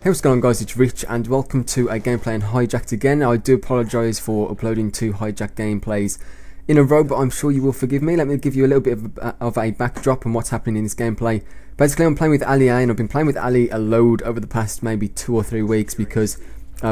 Hey, what's going on guys, it's Rich and welcome to a gameplay in Hijacked again. Now, I do apologise for uploading two Hijacked gameplays in a row, but I'm sure you will forgive me. Let me give you a little bit of a backdrop on what's happening in this gameplay. Basically, I'm playing with Ali A, and I've been playing with Ali a load over the past maybe 2 or 3 weeks because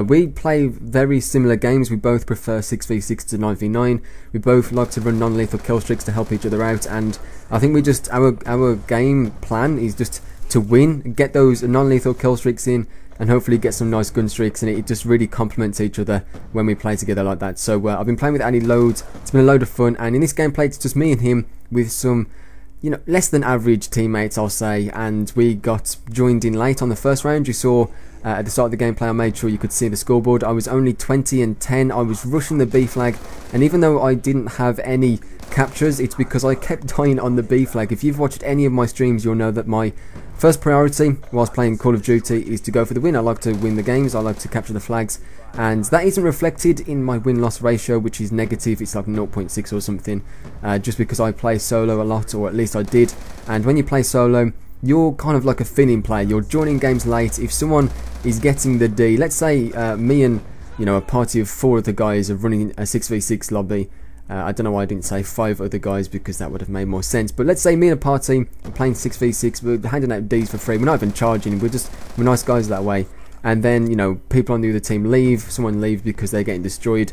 we play very similar games. We both prefer 6v6 to 9v9. We both like to run non-lethal killstreaks to help each other out, and I think we just our game plan is just to win, get those non-lethal killstreaks in, and hopefully get some nice gun streaks, and it just really complements each other when we play together like that. So I've been playing with Ali loads. It's been a load of fun, and in this gameplay it's just me and him with some, you know, less than average teammates, I'll say. And we got joined in late on the first round. You saw at the start of the gameplay I made sure you could see the scoreboard. I was only 20 and 10. I was rushing the B flag, and even though I didn't have any captures, it's because I kept dying on the B flag. If you've watched any of my streams, you'll know that my first priority whilst playing Call of Duty is to go for the win. I like to win the games, I like to capture the flags, and that isn't reflected in my win-loss ratio, which is negative. It's like 0.6 or something, just because I play solo a lot, or at least I did. And when you play solo, you're kind of like a thinning player. You're joining games late. If someone is getting the D, let's say me and, you know, a party of 4 other guys are running a 6v6 lobby. I don't know why I didn't say 5 other guys, because that would have made more sense. But let's say me and a party are playing 6v6, we're handing out Ds for free, we're not even charging, we're nice guys that way. And then, you know, people on the other team leave, someone leaves because they're getting destroyed.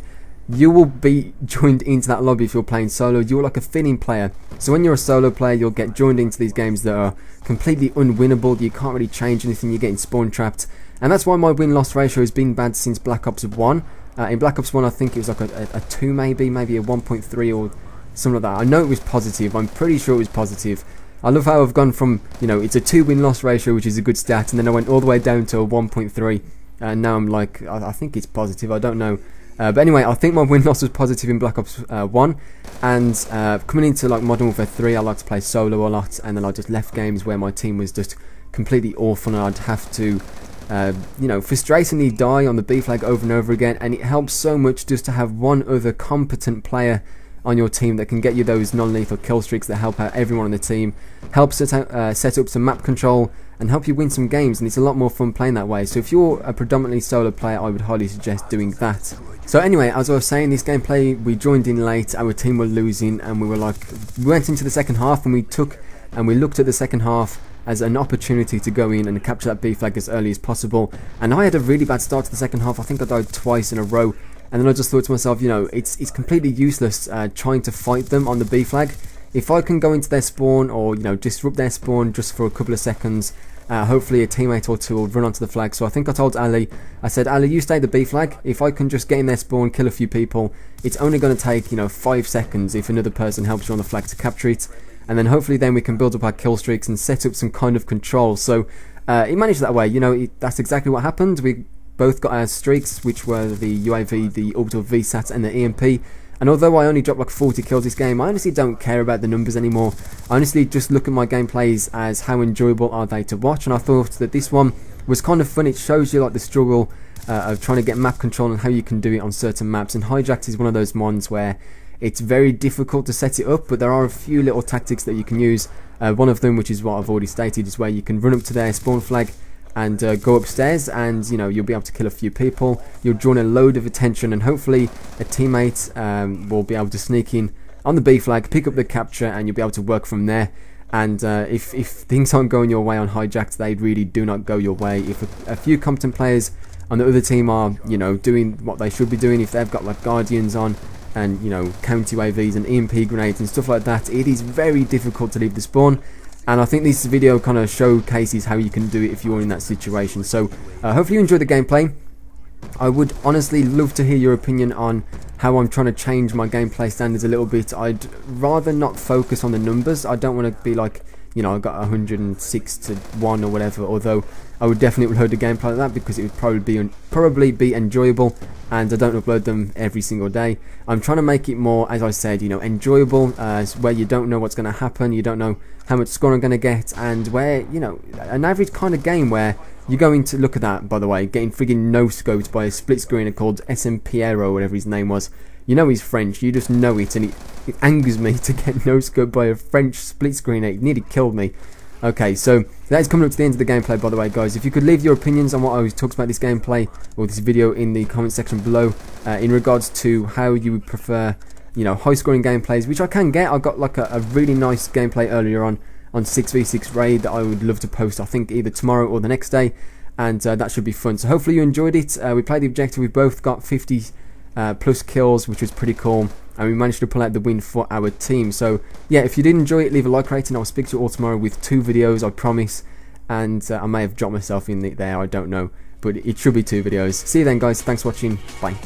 You will be joined into that lobby if you're playing solo. You're like a thinning player. So when you're a solo player, you'll get joined into these games that are completely unwinnable. You can't really change anything, you're getting spawn trapped. And that's why my win-loss ratio has been bad since Black Ops 1. In Black Ops 1, I think it was like a 2 maybe a 1.3 or something like that. I know it was positive, I'm pretty sure it was positive. I love how I've gone from, you know, it's a 2 win-loss ratio, which is a good stat, and then I went all the way down to a 1.3, and now I'm like, I think it's positive, I don't know. But anyway, I think my win-loss was positive in Black Ops 1, and coming into like Modern Warfare 3, I like to play solo a lot, and then I just left games where my team was just completely awful, and I'd have to you know, frustratingly die on the B flag over and over again. And it helps so much just to have one other competent player on your team that can get you those non-lethal killstreaks that help out everyone on the team, helps set up some map control, and help you win some games. And it's a lot more fun playing that way. So if you're a predominantly solo player, I would highly suggest doing that. So anyway, as I was saying, this gameplay, we joined in late, our team were losing, and we were like, we went into the second half and we looked at the second half as an opportunity to go in and capture that B flag as early as possible. And I had a really bad start to the second half. I think I died twice in a row, and then I just thought to myself, you know, it's completely useless trying to fight them on the B flag. If I can go into their spawn, or, you know, disrupt their spawn just for a couple of seconds, hopefully a teammate or two will run onto the flag. So I think I told Ali, I said, Ali, you stay the B flag. If I can just get in their spawn, kill a few people, it's only going to take, you know, 5 seconds if another person helps you on the flag to capture it. And then hopefully then we can build up our kill streaks and set up some kind of control. So it managed that way, you know, that's exactly what happened. We both got our streaks, which were the UAV, the orbital VSAT, and the EMP. And although I only dropped like 40 kills this game, I honestly don't care about the numbers anymore. I honestly just look at my gameplays as how enjoyable are they to watch. And I thought that this one was kind of fun. It shows you like the struggle of trying to get map control and how you can do it on certain maps. And Hijacked is one of those ones where it's very difficult to set it up, but there are a few little tactics that you can use. One of them, which is what I've already stated, is where you can run up to their spawn flag and go upstairs, and, you know, you'll be able to kill a few people. You'll draw in a load of attention, and hopefully a teammate will be able to sneak in on the B flag, pick up the capture, and you'll be able to work from there. And if things aren't going your way on Hijacked, they really do not go your way. If a few competent players on the other team are, you know, doing what they should be doing, if they've got like Guardians on, and, you know, counter UAVs and EMP grenades and stuff like that, it is very difficult to leave the spawn. And I think this video kind of showcases how you can do it if you're in that situation. So hopefully you enjoyed the gameplay. I would honestly love to hear your opinion on how I'm trying to change my gameplay standards a little bit. I'd rather not focus on the numbers. I don't want to be like, you know, I got 106 to 1 or whatever, although I would definitely upload a gameplay like that because it would probably be enjoyable, and I don't upload them every single day. I'm trying to make it more, as I said, you know, enjoyable, where you don't know what's going to happen, you don't know how much score I'm going to get, and where, you know, an average kind of game where you're going to, look at that, by the way, getting friggin' no-scoped by a split-screener called SMP or whatever his name was. You know he's French, you just know it, and it angers me to get no-scoped by a French split-screener. It nearly killed me. Okay, so that's coming up to the end of the gameplay, by the way, guys. If you could leave your opinions on what I was talking about this gameplay or this video in the comment section below, in regards to how you would prefer, you know, high-scoring gameplays, which I can get. I got like a really nice gameplay earlier on 6v6 Raid that I would love to post, I think, either tomorrow or the next day, and that should be fun. So hopefully you enjoyed it. We played the objective. We both got 50 plus kills, which was pretty cool, and we managed to pull out the win for our team. So yeah, if you did enjoy it, leave a like rating. I'll speak to you all tomorrow with 2 videos, I promise, and I may have dropped myself in there, I don't know, but it should be 2 videos. See you then, guys. Thanks for watching. Bye.